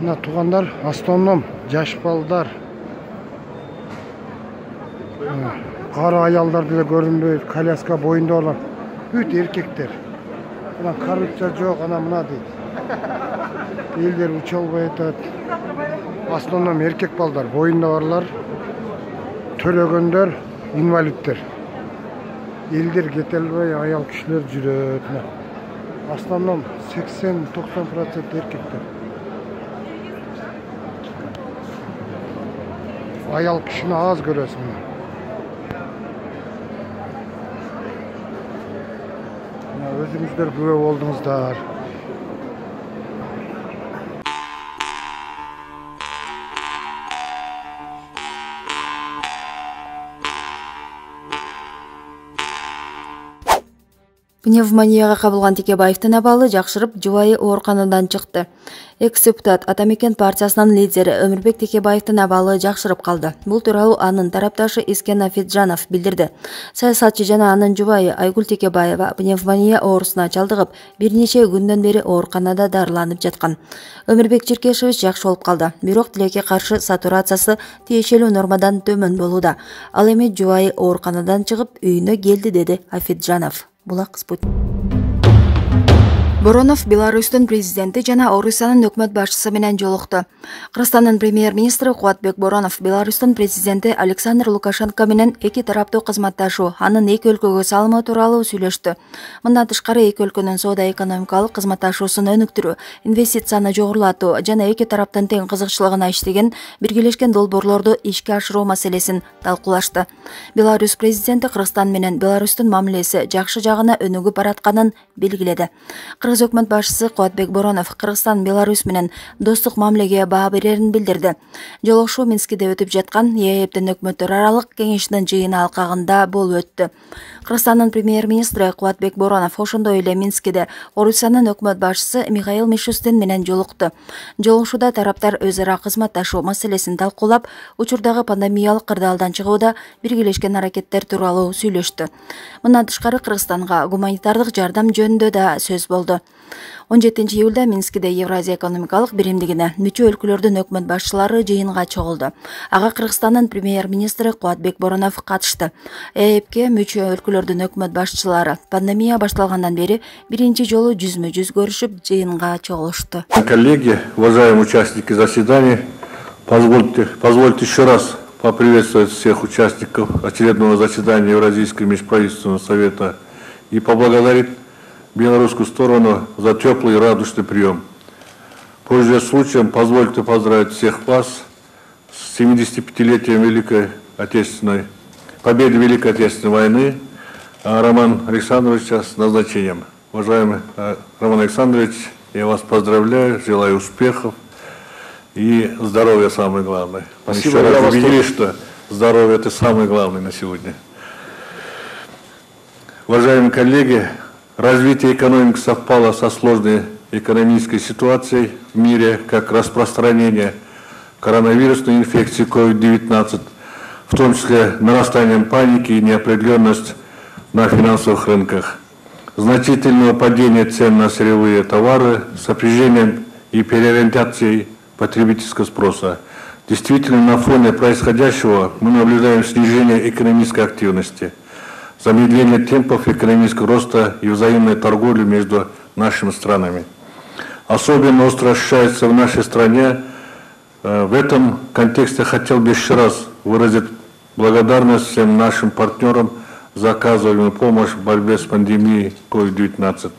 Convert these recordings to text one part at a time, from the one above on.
мына туғандар астонном жаш балдар кары аялдар деле көрүнбөйт, коляска боюндолор, бүт эркектер. Мына коррупция жок, ана мына дейт. Элдер учалбай атат. Астонном эркек балдар, боюнда барлар, төрөгөндөр, инвалидтер. Элдер кетелбей аял кишилер жүрөт. В основном 80-90% эркектер. Аял кишини аз көрөсүн. Өзүңүздөр күбө болдуңуздар. Пневмонияға қабылған Текебаевтың абалы жақшырып, жұбайы ооруканадан чыкты. Экс-депутат Атамекен партиясынан лидери Өмірбек Текебаевтың абалы жақшырып қалды. Бұл туралы анын тарапташы Ескен Афитжанов билдирди. Саясатчы жана анын жұбайы Айгүл Текебаева пневмония оорусуна чалдыгып, бірнеше күндөн бери ооруканада дарыланып жаткан. Өмірбек Черкешевич жакшы болуп қалды. Бирок тилекке каршы сатурациясы тиешелүү нормадан төмөн болууда. Ал эми жұбайы ооруканадан чыгып, үйүнө келди, деди Афитжанов. Боронов Беларусьтун президенти жана Орусиянын өкмөт башчысы менен жолукту. Кыргызстандын премьер-министри Куатбек Боронов Беларусьтун президенти Александр Лукашенко менен эки тараптуу кызматташуу, анын эки өлкөгө салымы тууралуу сүйлөштү. Мындан тышкары эки өлкөнүн соода-экономикалык кызматташуусун өнүктүрүү, инвестицияны жогорулатуу жана эки тараптын тең кызыкчылыгына иштеген биргелешкен долбоорлорду ишке ашыруу маселесин талкуулашты. Беларусь президенти Кыргызстан менен Беларусьтун мамилеси жакшы жагына өнүгүп баратканын белгиледи. Кыргыз өкмөт башчысы Куатбек Боронов Кыргызстан Беларусь менен достук мамилеге баа берерин билдирди. Жолугушуу Минскте өтүп жаткан ЕЭБдин өкмөттөр аралык кеңешинин жыйыны алкагында болуп өттү. Кыргызстандын премьер-министри Куатбек Боронов ошондой эле Минскте Орусиянын өкмөт башчысы Михаил Мишустин менен жолукту. Жолугушууда тараптар өз ара кызматташуу маселесин талкуулап, учурдагы пандемиялык кырдаалдан чыгууда биргелешкен аракеттер тууралуу сүйлөштү. Мындан тышкары Кыргызстанга гуманитардык жардам жөнүндө да сөз болду. 17 июлда Минскте Евразия экономикалык биримдигине мүчө өлкөлөрдүн өкмөт башчылары жыйынга чогулду. Ага Кыргызстандын премьер-министри Куатбек Боронов катышты. ЭЭБке мүчө өлкөлөрдүн өкмөт башчылары пандемия башталгандан бери биринчи жолу 100:100 көрүшүп жыйынга чогулушту. Коллеги, уважаемые участники заседания, позвольте еще раз поприветствовать всех участников очередного заседания Евразийского межправительственного совета и поблагодарить белорусскую сторону за теплый и радушный прием. Пользуясь случаем, позвольте поздравить всех вас с 75-летием победы Великой Отечественной войны, Романа Александровича с назначением. Уважаемый Роман Александрович, я вас поздравляю, желаю успехов и здоровья самое главное. Спасибо. Еще раз убедили, что здоровье – это самое главное на сегодня. Уважаемые коллеги, развитие экономики совпало со сложной экономической ситуацией в мире, как распространение коронавирусной инфекции COVID-19, в том числе нарастанием паники и неопределенность на финансовых рынках, значительного падения цен на сырьевые товары с сопряжением и переориентацией потребительского спроса. Действительно, на фоне происходящего мы наблюдаем снижение экономической активности, замедление темпов экономического роста и взаимной торговли между нашими странами. Особенно остро ощущается в нашей стране. В этом контексте хотел бы еще раз выразить благодарность всем нашим партнерам за оказываемую помощь в борьбе с пандемией COVID-19.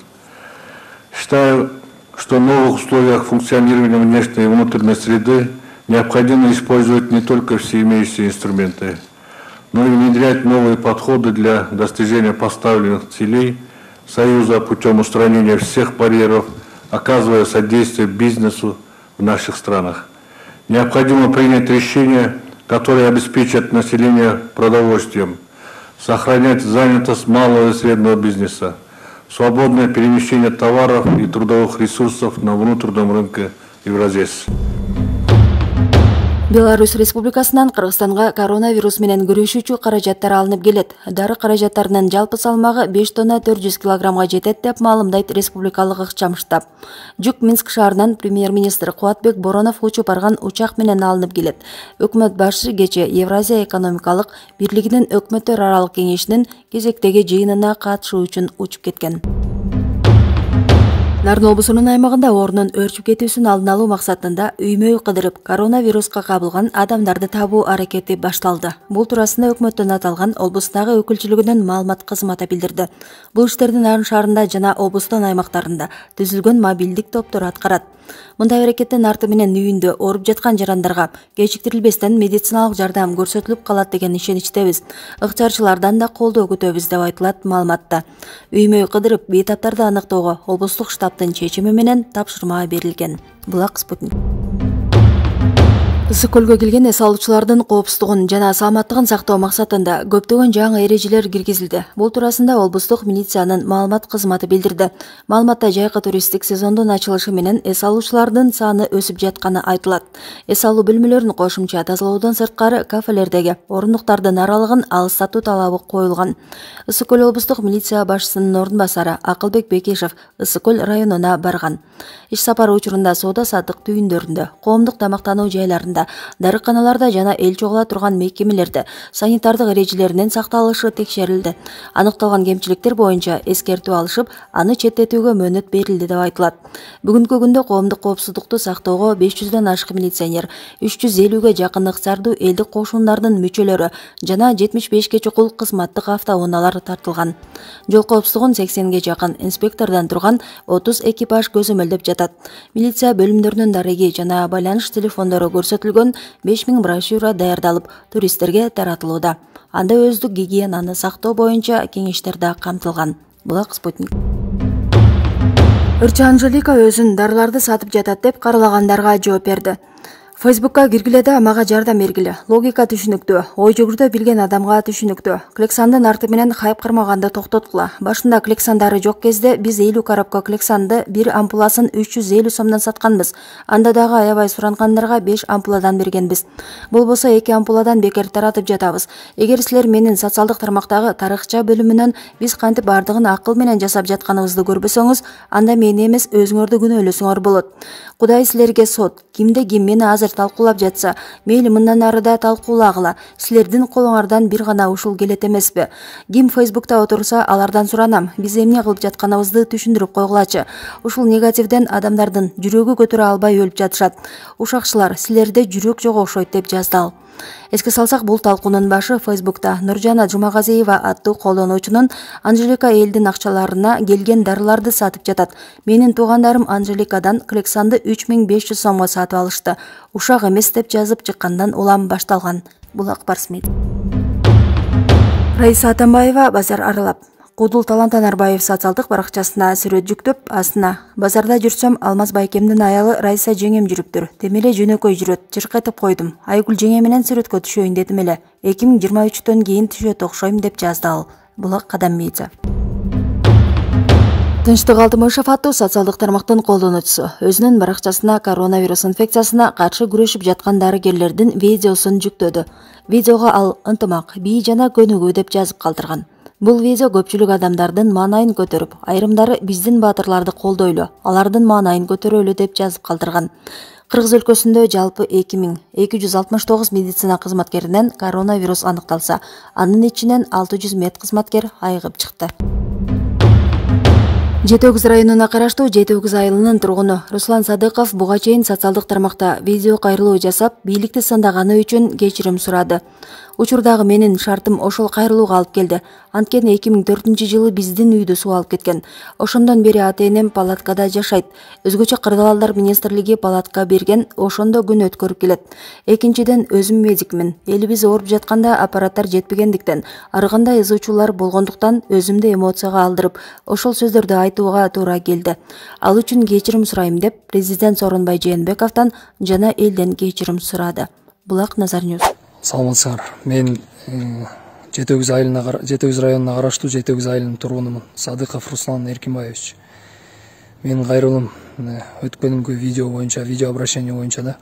Считаю, что в новых условиях функционирования внешней и внутренней среды необходимо использовать не только все имеющиеся инструменты, но и внедрять новые подходы для достижения поставленных целей Союза путем устранения всех барьеров, оказывая содействие бизнесу в наших странах. Необходимо принять решения, которые обеспечат население продовольствием, сохранять занятость малого и среднего бизнеса, свободное перемещение товаров и трудовых ресурсов на внутреннем рынке Евразии. Беларусь Республикасынан Кыргызстанга коронавирус менен күрөшүү үчүн каражаттар алынып келет. Дары каражаттарынын жалпы салмагы 5 тонна 400 килограммга жетет деп маалымдайт республикалык ыкчам штаб. Жүк Минск шаарынан премьер-министр Куатбек Боронов учуп барган учак менен алынып келет. Өкмөт башчысы кече Евразия экономикалык бирлигинин өкмөттөр аралык кеңешинин кезектеги жыйынына катышуу үчүн учуп кеткен. Нарын облусунун аймагында орнун өрчүп кетүүсүн алдын алуу максатында үймөй кыдырып коронавируска кабылган адамдарды табуу аракети башталды. Бул туурасында өкмөттөн аталган облустагы өкүлчүлүгүнүн маалымат кызматы билдирди. Бул иштерди Нарын шаарында жана облустун аймактарында түзүлгөн мобилдик топтор аткарат. Мындай аракеттин арты менен үйүндө ооруп жаткан жарандарга кечиктирилбестен медициналык жардам көрсөтүлүп калат деген ишеничтебиз. Ыктыярчылардан да колдоо күтөбүз деп айтылат маалыматта. Үймөй кыдырып бейтаптарды аныктоого облустук штаб чечими менен тапшырма берилген. Булак Спутник. Кызы көлгө келген эс алуучулардын коопсуздугун жана саламаттыгын сактоо максатында көптөгөн жаңы эрежелер киргизилди. Бул туурасында облустук милициянын маалымат кызматы билдирди. Маалыматта жайкы туристтик сезондун ачылышы менен эс алуучулардын саны өсүп жатканы айтылат. Эс алуу бөлмөлөрүн кошумча тазалоодон сырткары кафелердеги орундуктардын аралыгын алыстатуу талабы коюлган. Ысык көл облустук милиция башчысынын орун басары Акылбек Бекешев Ысык көл районуна барган. Иш сапары учурунда соода-саттык түйүндөрүндө, коомдук тамактануу жайларында, дарыканаларда жана эл чогула турган мекемелерде санитардык эрежелеринин сакталышы текшерилди. Аныкталган кемчиликтер боюнча эскертүү алышып, аны четтетүүгө мөөнөт берилди деп айтылат. Бүгүнкү күндө коомдук коопсуздукту сактоого 500дөн ашык милиционер, 350ге жакын ыктыярдуу элдик кошундардын мүчөлөрү жана 75ке чукул кызматтык автоунаалар тартылган. Жол коопсуздугун 80ге жакын инспектордон турган 30 экипаж көзөмөлдөп жатат. Милиция бөлүмдөрүнүн дареги жана байланыш телефондору көрсөтүлгөн 5000 брошюра даярдалып, туристтерге таратылууда. Анда өздүк гигиенаны сактоо боюнча кеңештер да камтылган. Булак Спутник. Ырча Анжелика өзүн дарыларды сатып жатат деп каралагандарга жооп берди. Фейсбукка киргиле да мага жардам бергиле. Логика түшүнүктүү, ой жүгүртө билген адамга түшүнүктүү. Клександын арты менен хайп кырмаганды токтоткула. Башында клександары жок кезде биз 50 коробка клександы бир ампуласын 350 сомдон сатканбыз. Анда дагы аябай сурангандарга 5 ампуладан бергенбиз. Болбосо 2 ампуладан бекер таратып жатабыз. Эгер силер менин социалдык тармактагы тарыхча бөлүмүнөн биз кантип бардыгын акыл менен жасап жатканыбызды көрбөсөңүз, анда мени эмес өзүңөрдү күнөөлөсөңөр болот. Кудай силерге сот, кимде ким мени талкуулап жатса, мейли мындан арыда талкуулагыла. Силердин колуңардан бир гана ушул келет эмеспи? Ким Фейсбукта отурса, алардан суранам. Биз эмне кылып жатканыбызды түшүндүрүп койгулачы. Ушул негативден адамдардын жүрөгү көтөрө албай өлүп жатышат. Ушакчылар, силерде жүрөк жок окшойт деп жазды. Эске салсак, бул талкуунун башы Фейсбукта Нуржана Жумагазиева аттуу колдонуучунун Анжелика элдин акчаларына келген дарыларды сатып жатат. Менин туугандарым Анжеликадан клександы 3500 сомго сатып алышты. Ушак эмес деп жазып чыккандан улам башталган. Булак Барсмет. Раиса Атамбаева базар аралап. Кудул Талант Анарбаев социалдык баракчасына сүрөт жүктөп, астына базарда жүрсөм Алмаз Байкемдин аялы Раиса жеңем жүрүптүр. Тем эле жөнөкөй жүрөт, чыркайтып койдум. Айгүл жеңе менен сүрөткө түшөйүн дедим эле. 2023төн кийин түшөт окшойм деп жазды ал. Булак Кадам Медиа. Тынчтык Алтымышев аттуу социалдык тармактын колдонуучусу өзүнүн баракчасына коронавирус инфекциясына каршы күрөшүп жаткан дарыгерлердин видеосун жүктөдү. Видеого ал ынтымак, бий жана көнүгүү деп жазып калтырган. Бул видео көпчүлүк адамдардын маанайын көтөрүп, айрымдары биздин батырларды колдойлу, алардын маанайын көтөрөлү деп жазып калтырган. Кыргыз өлкөсүндө жалпы 2269 медицина кызматкеринен коронавирус аныкталса, анын ичинен 600 медкызматкер айыгып чыкты. Жети Өгүз районуна караштуу Жети Өгүз айылынын тургуну Руслан Садыков буга чейин социалдык тармакта видео кайрылуу жасап, бийликти сындаганы үчүн кечирим сурады. Учурдагы менин шартым ошол кайрылууга алып келди. Анткени 2004-жылы биздин үйдү суу алып кеткен. Ошондон бери ата-энем палаткада жашайт. Өзгөчө кырдаалдар министрлиги палатка берген, ошондо күн өткөрүп келет. Экинчиден, өзүм медикмин. Элибиз ооруп жатканда аппараттар жетпегендиктен, арыгандай изучуулар болгондуктан өзүмдү эмоцияга алдырып, ошол сөздөрдү айтууга туура келди. Ал үчүн кечирим сурайм деп президент Сооронбай Жээнбековтон жана элден кечирим сурады. Булак Назарнюс. Саламатсыңар. Мен Жети Өгүз районуна караштуу Жети Өгүз айылынын тургунумун. Садыков Руслан Эркинбаевич. Мен кайрылым өткөнүнкү видео боюнча, видео обращение боюнча да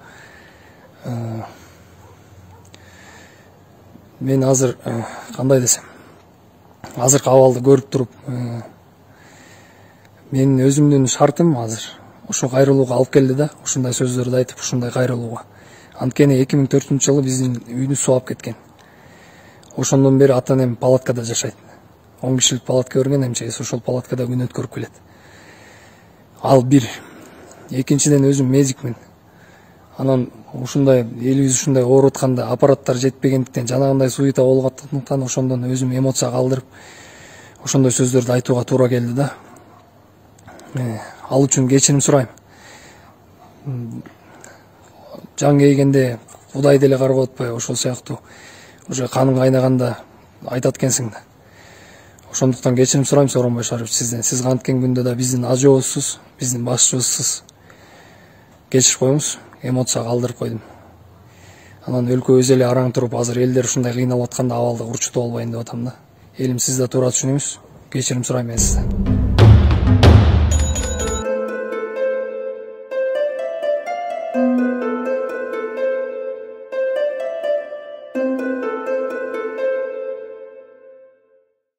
мен азыр кандай десем, азыркы абалды көрүп туруп, менин өзүмдүн шартым азыр ошо кайрылууга алып келди да, ушундай сөздөрдү айтып, ушундай кайрылууга. Анткени 2004-жылы биздин үйдү сууап кеткен. Ошондон бери ата энем палаткада жашайт. 10 кишилик палатка өргөн, эмчегиси ошол палаткада күн өткөрүп келет. Ал бир, экинчиден өзүм медикмин. Анан ушундай элибиз ушундай оор атканда аппараттар жетпегендиктен, жанагындай суйта болгондуктан ошондон өзүм эмоция калдырып, ошондой сөздөрдү айтууга туура келди да. Ал үчүн кечирим сурайм. Жан кийгенде Кудай деле каргап атпай, ошол сыяктуу уже каның кайнаганда айтат экенсиң да. Ошондуктан кечирим сурайм Сооронбай Шарипов сизден. Сиз канткен күндө да биздин ажообузсуз, биздин башчыбызсыз. Кечирип коюңуз. Эмоция калдырып койдум. Анан өлкөбүз эле араң туруп, азыр элдер ушундай кыйналып атканда абалды урчутуп албайын деп атам да. Элим, сиз да туура түшүнүңүз. Кечирим сурайм мен сизден.